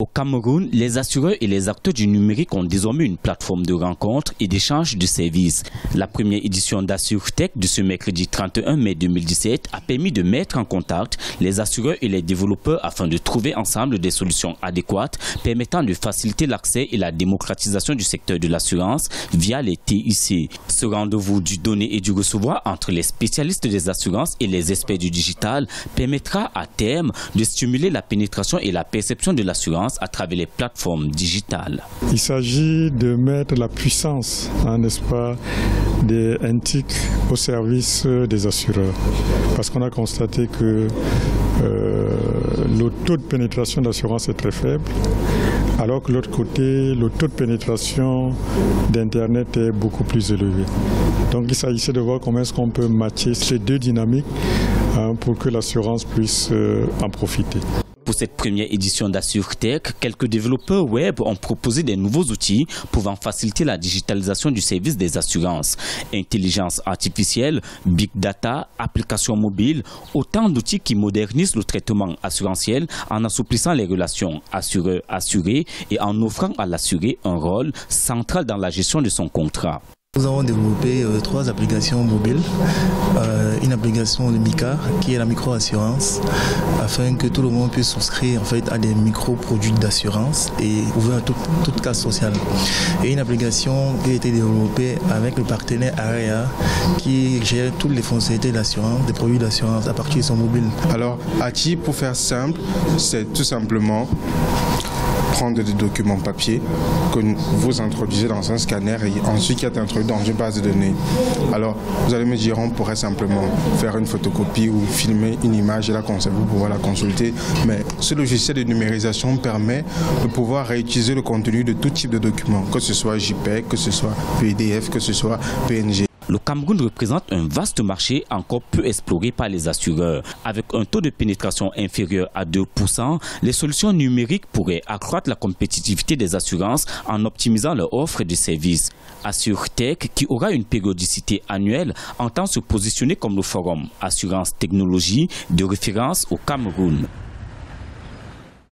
Au Cameroun, les assureurs et les acteurs du numérique ont désormais une plateforme de rencontre et d'échange de services. La première édition d'AssureTech de ce mercredi 31 mai 2017 a permis de mettre en contact les assureurs et les développeurs afin de trouver ensemble des solutions adéquates permettant de faciliter l'accès et la démocratisation du secteur de l'assurance via les TIC. Ce rendez-vous du donner et du recevoir entre les spécialistes des assurances et les experts du digital permettra à terme de stimuler la pénétration et la perception de l'assurance à travers les plateformes digitales. Il s'agit de mettre la puissance, n'est-ce pas, des NTIC au service des assureurs. Parce qu'on a constaté que le taux de pénétration d'assurance est très faible, alors que de l'autre côté, le taux de pénétration d'Internet est beaucoup plus élevé. Donc il s'agissait de voir comment est-ce qu'on peut matcher ces deux dynamiques pour que l'assurance puisse en profiter. Pour cette première édition d'AssureTech, quelques développeurs web ont proposé des nouveaux outils pouvant faciliter la digitalisation du service des assurances. Intelligence artificielle, big data, applications mobiles, autant d'outils qui modernisent le traitement assurantiel en assouplissant les relations assureur-assuré et en offrant à l'assuré un rôle central dans la gestion de son contrat. Nous avons développé trois applications mobiles, une application de Mika qui est la micro-assurance, afin que tout le monde puisse souscrire en fait, à des micro-produits d'assurance et ouvrir toute case sociale. Et une application qui a été développée avec le partenaire AREA qui gère toutes les fonctionnalités d'assurance, des produits d'assurance à partir de son mobile. Alors, ATI, pour faire simple, c'est tout simplement prendre des documents papier que vous introduisez dans un scanner et ensuite qui est introduit dans une base de données. Alors, vous allez me dire, on pourrait simplement faire une photocopie ou filmer une image et la conserver pour pouvoir la consulter. Mais ce logiciel de numérisation permet de pouvoir réutiliser le contenu de tout type de documents, que ce soit JPEG, que ce soit PDF, que ce soit PNG. Le Cameroun représente un vaste marché encore peu exploré par les assureurs. Avec un taux de pénétration inférieur à 2%, les solutions numériques pourraient accroître la compétitivité des assurances en optimisant leur offre de services. AssureTech, qui aura une périodicité annuelle, entend se positionner comme le forum Assurance Technologie de référence au Cameroun.